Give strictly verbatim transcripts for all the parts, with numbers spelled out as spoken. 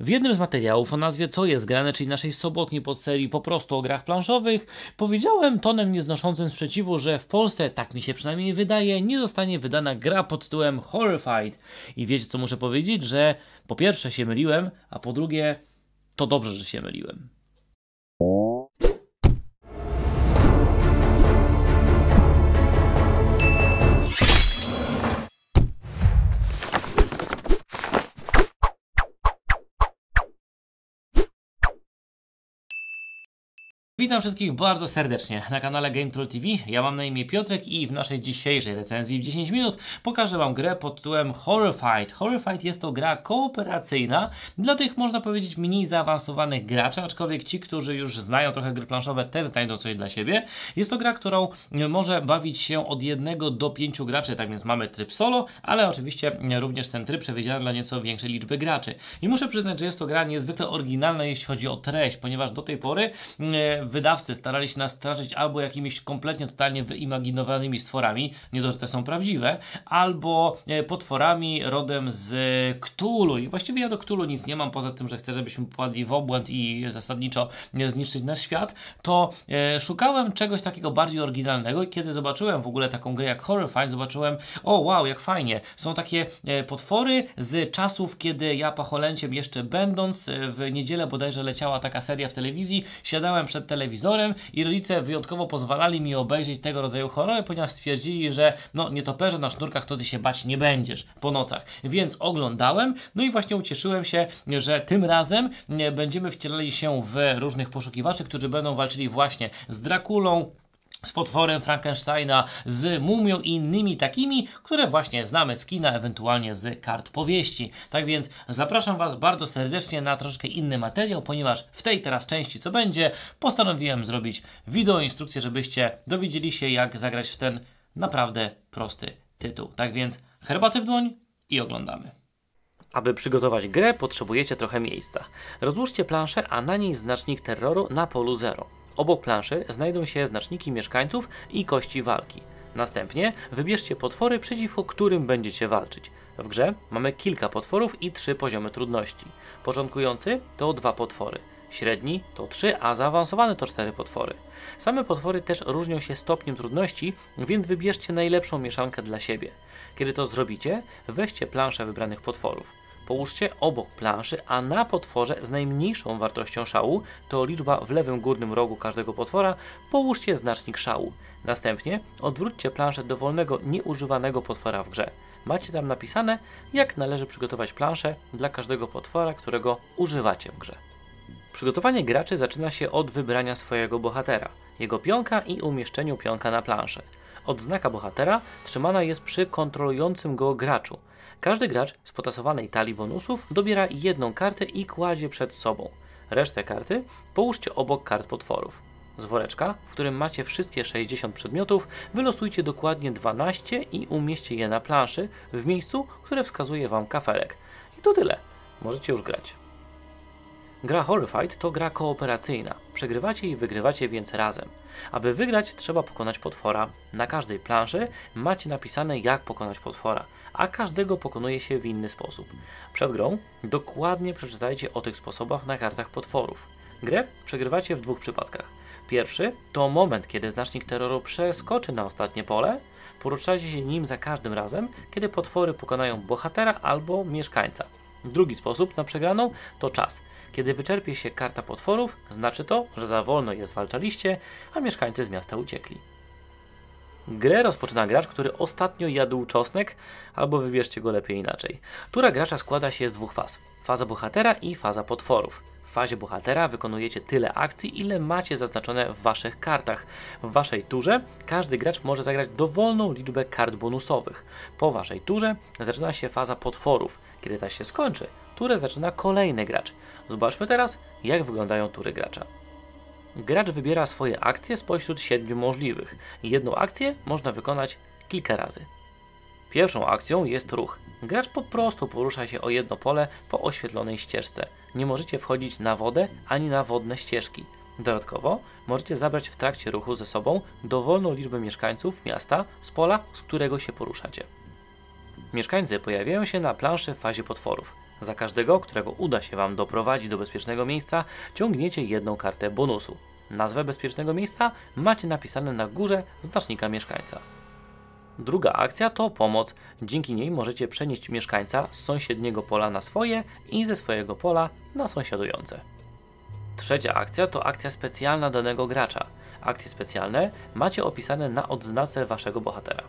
W jednym z materiałów o nazwie Co jest grane, czyli naszej sobotniej podserii po prostu o grach planszowych, powiedziałem tonem nieznoszącym sprzeciwu, że w Polsce, tak mi się przynajmniej wydaje, nie zostanie wydana gra pod tytułem Horrified. I wiecie co muszę powiedzieć, że po pierwsze się myliłem, a po drugie to dobrze, że się myliłem. Witam wszystkich bardzo serdecznie na kanale Game Troll T V. Ja mam na imię Piotrek i w naszej dzisiejszej recenzji w dziesięć minut pokażę Wam grę pod tytułem Horrified. Horrified jest to gra kooperacyjna dla tych, można powiedzieć, mniej zaawansowanych graczy, aczkolwiek ci, którzy już znają trochę gry planszowe, też znajdą coś dla siebie. Jest to gra, którą może bawić się od jednego do pięciu graczy, tak więc mamy tryb solo, ale oczywiście również ten tryb przewidziany dla nieco większej liczby graczy. I muszę przyznać, że jest to gra niezwykle oryginalna, jeśli chodzi o treść, ponieważ do tej pory wydawcy starali się nas straszyć albo jakimiś kompletnie, totalnie wyimaginowanymi stworami, nie dość, że te są prawdziwe, albo potworami rodem z Cthulhu. I właściwie ja do Cthulhu nic nie mam, poza tym, że chcę, żebyśmy popadli w obłęd i zasadniczo zniszczyć nasz świat, to szukałem czegoś takiego bardziej oryginalnego i kiedy zobaczyłem w ogóle taką grę jak Horrified, zobaczyłem, o wow, jak fajnie, są takie potwory z czasów, kiedy ja pacholęciem jeszcze będąc, w niedzielę bodajże leciała taka seria w telewizji, siadałem przed telewizorem i rodzice wyjątkowo pozwalali mi obejrzeć tego rodzaju horrory, ponieważ stwierdzili, że no nietoperze na sznurkach to ty się bać nie będziesz po nocach, więc oglądałem, no i właśnie ucieszyłem się, że tym razem będziemy wcielali się w różnych poszukiwaczy, którzy będą walczyli właśnie z Drakulą, z potworem Frankensteina, z mumią i innymi takimi, które właśnie znamy z kina, ewentualnie z kart powieści. Tak więc zapraszam Was bardzo serdecznie na troszkę inny materiał, ponieważ w tej teraz części, co będzie, postanowiłem zrobić wideoinstrukcję, żebyście dowiedzieli się, jak zagrać w ten naprawdę prosty tytuł. Tak więc herbaty w dłoń i oglądamy. Aby przygotować grę, potrzebujecie trochę miejsca. Rozłóżcie planszę, a na niej znacznik terroru na polu zero. Obok planszy znajdą się znaczniki mieszkańców i kości walki. Następnie wybierzcie potwory, przeciwko którym będziecie walczyć. W grze mamy kilka potworów i trzy poziomy trudności. Początkujący to dwa potwory, średni to trzy, a zaawansowany to cztery potwory. Same potwory też różnią się stopniem trudności, więc wybierzcie najlepszą mieszankę dla siebie. Kiedy to zrobicie, weźcie planszę wybranych potworów. Połóżcie obok planszy, a na potworze z najmniejszą wartością szału, to liczba w lewym górnym rogu każdego potwora, połóżcie znacznik szału. Następnie odwróćcie planszę do wolnego, nieużywanego potwora w grze. Macie tam napisane, jak należy przygotować planszę dla każdego potwora, którego używacie w grze. Przygotowanie graczy zaczyna się od wybrania swojego bohatera, jego pionka i umieszczeniu pionka na planszę. Odznaka bohatera trzymana jest przy kontrolującym go graczu. Każdy gracz z potasowanej talii bonusów dobiera jedną kartę i kładzie przed sobą. Resztę karty połóżcie obok kart potworów. Z woreczka, w którym macie wszystkie sześćdziesiąt przedmiotów, wylosujcie dokładnie dwanaście i umieśćcie je na planszy w miejscu, które wskazuje Wam kafelek. I to tyle. Możecie już grać. Gra Horrified to gra kooperacyjna. Przegrywacie i wygrywacie więc razem. Aby wygrać, trzeba pokonać potwora. Na każdej planszy macie napisane, jak pokonać potwora, a każdego pokonuje się w inny sposób. Przed grą dokładnie przeczytajcie o tych sposobach na kartach potworów. Grę przegrywacie w dwóch przypadkach. Pierwszy to moment, kiedy znacznik terroru przeskoczy na ostatnie pole. Poruszajcie się nim za każdym razem, kiedy potwory pokonają bohatera albo mieszkańca. Drugi sposób na przegraną to czas. Kiedy wyczerpie się karta potworów, znaczy to, że za wolno je zwalczaliście, a mieszkańcy z miasta uciekli. Grę rozpoczyna gracz, który ostatnio jadł czosnek, albo wybierzcie go lepiej inaczej. Tura gracza składa się z dwóch faz. Faza bohatera i faza potworów. W fazie bohatera wykonujecie tyle akcji, ile macie zaznaczone w waszych kartach. W waszej turze każdy gracz może zagrać dowolną liczbę kart bonusowych. Po waszej turze zaczyna się faza potworów. Kiedy ta się skończy, turę zaczyna kolejny gracz. Zobaczmy teraz, jak wyglądają tury gracza. Gracz wybiera swoje akcje spośród siedmiu możliwych. Jedną akcję można wykonać kilka razy. Pierwszą akcją jest ruch. Gracz po prostu porusza się o jedno pole po oświetlonej ścieżce. Nie możecie wchodzić na wodę ani na wodne ścieżki. Dodatkowo możecie zabrać w trakcie ruchu ze sobą dowolną liczbę mieszkańców miasta z pola, z którego się poruszacie. Mieszkańcy pojawiają się na planszy w fazie potworów. Za każdego, którego uda się Wam doprowadzić do bezpiecznego miejsca, ciągniecie jedną kartę bonusu. Nazwę bezpiecznego miejsca macie napisane na górze znacznika mieszkańca. Druga akcja to pomoc. Dzięki niej możecie przenieść mieszkańca z sąsiedniego pola na swoje i ze swojego pola na sąsiadujące. Trzecia akcja to akcja specjalna danego gracza. Akcje specjalne macie opisane na odznace Waszego bohatera.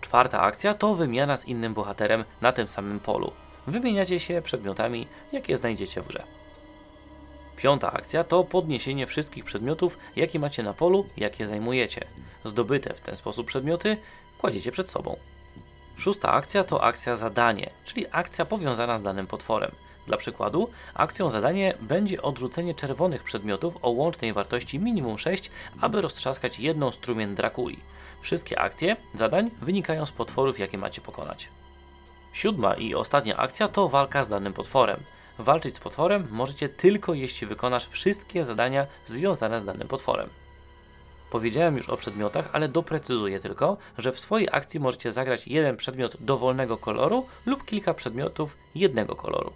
Czwarta akcja to wymiana z innym bohaterem na tym samym polu. Wymieniacie się przedmiotami, jakie znajdziecie w grze. Piąta akcja to podniesienie wszystkich przedmiotów, jakie macie na polu, jakie zajmujecie. Zdobyte w ten sposób przedmioty kładziecie przed sobą. Szósta akcja to akcja zadanie, czyli akcja powiązana z danym potworem. Dla przykładu, akcją zadanie będzie odrzucenie czerwonych przedmiotów o łącznej wartości minimum sześć, aby roztrzaskać jedną strumień Drakuli. Wszystkie akcje zadań wynikają z potworów, jakie macie pokonać. Siódma i ostatnia akcja to walka z danym potworem. Walczyć z potworem możecie tylko, jeśli wykonasz wszystkie zadania związane z danym potworem. Powiedziałem już o przedmiotach, ale doprecyzuję tylko, że w swojej akcji możecie zagrać jeden przedmiot dowolnego koloru lub kilka przedmiotów jednego koloru.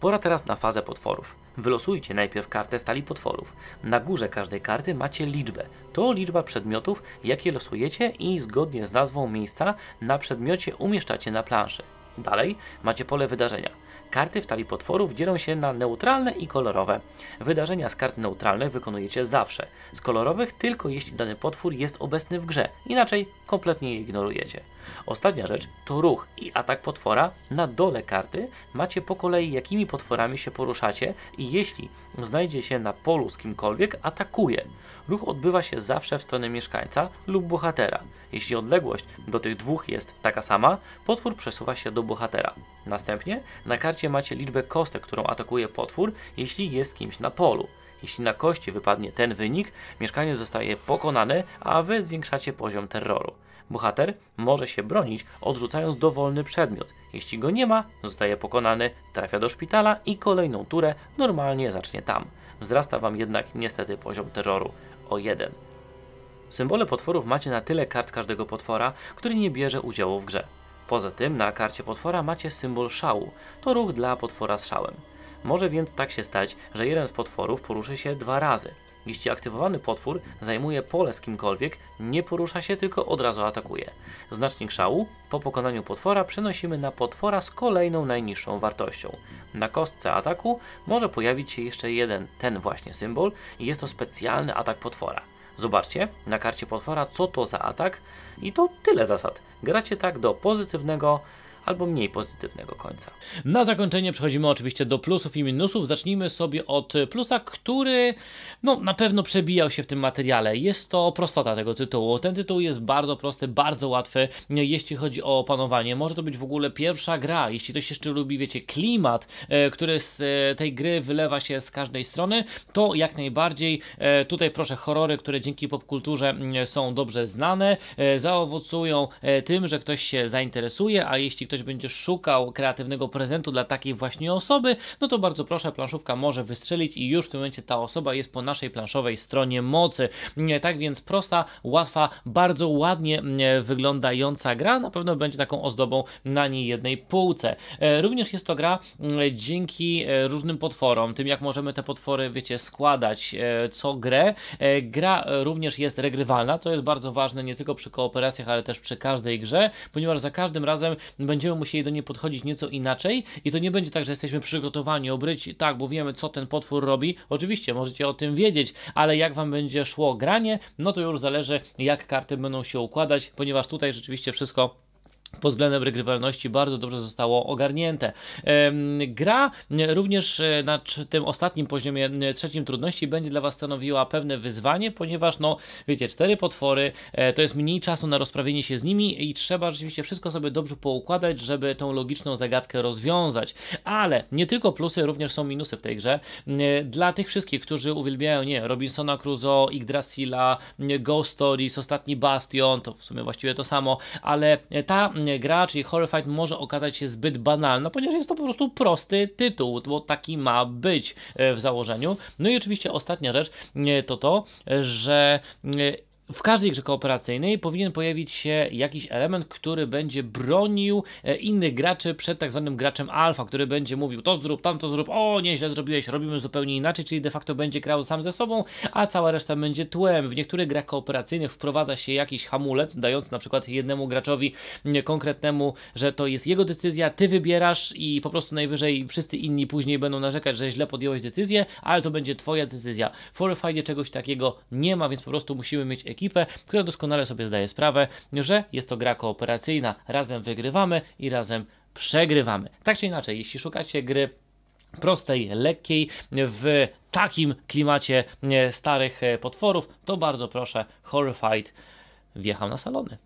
Pora teraz na fazę potworów. Wylosujcie najpierw kartę z talii potworów. Na górze każdej karty macie liczbę. To liczba przedmiotów, jakie losujecie i zgodnie z nazwą miejsca na przedmiocie umieszczacie na planszy. Dalej macie pole wydarzenia. Karty w talii potworów dzielą się na neutralne i kolorowe. Wydarzenia z kart neutralnych wykonujecie zawsze. Z kolorowych tylko jeśli dany potwór jest obecny w grze, inaczej kompletnie je ignorujecie. Ostatnia rzecz to ruch i atak potwora. Na dole karty macie po kolei, jakimi potworami się poruszacie i jeśli znajdzie się na polu z kimkolwiek, atakuje. Ruch odbywa się zawsze w stronę mieszkańca lub bohatera. Jeśli odległość do tych dwóch jest taka sama, potwór przesuwa się do bohatera. Następnie na karcie macie liczbę kostek, którą atakuje potwór, jeśli jest kimś na polu. Jeśli na kości wypadnie ten wynik, mieszkaniec zostaje pokonany, a Wy zwiększacie poziom terroru. Bohater może się bronić, odrzucając dowolny przedmiot. Jeśli go nie ma, zostaje pokonany, trafia do szpitala i kolejną turę normalnie zacznie tam. Wzrasta Wam jednak niestety poziom terroru o jeden. Symbole potworów macie na tyle kart każdego potwora, który nie bierze udziału w grze. Poza tym na karcie potwora macie symbol szału. To ruch dla potwora z szałem. Może więc tak się stać, że jeden z potworów poruszy się dwa razy. Jeśli aktywowany potwór zajmuje pole z kimkolwiek, nie porusza się, tylko od razu atakuje. Znacznik szału po pokonaniu potwora przenosimy na potwora z kolejną najniższą wartością. Na kostce ataku może pojawić się jeszcze jeden, ten właśnie symbol i jest to specjalny atak potwora. Zobaczcie na karcie potwora, co to za atak i to tyle zasad. Gracie tak do pozytywnego albo mniej pozytywnego końca. Na zakończenie przechodzimy oczywiście do plusów i minusów. Zacznijmy sobie od plusa, który no, na pewno przebijał się w tym materiale. Jest to prostota tego tytułu. Ten tytuł jest bardzo prosty, bardzo łatwy, jeśli chodzi o opanowanie. Może to być w ogóle pierwsza gra. Jeśli ktoś jeszcze lubi, wiecie, klimat, który z tej gry wylewa się z każdej strony, to jak najbardziej tutaj proszę horrory, które dzięki popkulturze są dobrze znane, zaowocują tym, że ktoś się zainteresuje, a jeśli ktoś będzie szukał kreatywnego prezentu dla takiej właśnie osoby, no to bardzo proszę, planszówka może wystrzelić i już w tym momencie ta osoba jest po naszej planszowej stronie mocy. Tak więc prosta, łatwa, bardzo ładnie wyglądająca gra na pewno będzie taką ozdobą na niejednej półce. Również jest to gra dzięki różnym potworom, tym jak możemy te potwory, wiecie, składać co grę. Gra również jest regrywalna, co jest bardzo ważne nie tylko przy kooperacjach, ale też przy każdej grze, ponieważ za każdym razem będzie Będziemy musieli do niej podchodzić nieco inaczej i to nie będzie tak, że jesteśmy przygotowani, obryci, tak, bo wiemy, co ten potwór robi. Oczywiście możecie o tym wiedzieć, ale jak Wam będzie szło granie, no to już zależy, jak karty będą się układać, ponieważ tutaj rzeczywiście wszystko pod względem regrywalności bardzo dobrze zostało ogarnięte. Gra również na tym ostatnim poziomie, trzecim trudności, będzie dla Was stanowiła pewne wyzwanie, ponieważ no wiecie, cztery potwory, to jest mniej czasu na rozprawienie się z nimi i trzeba rzeczywiście wszystko sobie dobrze poukładać, żeby tą logiczną zagadkę rozwiązać. Ale nie tylko plusy, również są minusy w tej grze. Dla tych wszystkich, którzy uwielbiają, nie wiem, Robinsona Crusoe, Yggdrasila, Ghost Stories, ostatni Bastion, to w sumie właściwie to samo, ale ta gra, czyli Horrified, może okazać się zbyt banalna, ponieważ jest to po prostu prosty tytuł, bo taki ma być w założeniu. No i oczywiście ostatnia rzecz to to, że W każdej grze kooperacyjnej powinien pojawić się jakiś element, który będzie bronił innych graczy przed tak zwanym graczem alfa, który będzie mówił to zrób, tamto zrób, o nieźle zrobiłeś, robimy zupełnie inaczej, czyli de facto będzie grał sam ze sobą, a cała reszta będzie tłem. W niektórych grach kooperacyjnych wprowadza się jakiś hamulec, dający na przykład jednemu graczowi konkretnemu, że to jest jego decyzja, ty wybierasz i po prostu najwyżej wszyscy inni później będą narzekać, że źle podjąłeś decyzję, ale to będzie twoja decyzja. W Horrified czegoś takiego nie ma, więc po prostu musimy mieć ekipę, która doskonale sobie zdaje sprawę, że jest to gra kooperacyjna. Razem wygrywamy i razem przegrywamy. Tak czy inaczej, jeśli szukacie gry prostej, lekkiej, w takim klimacie starych potworów, to bardzo proszę, Horrified wjechał na salony.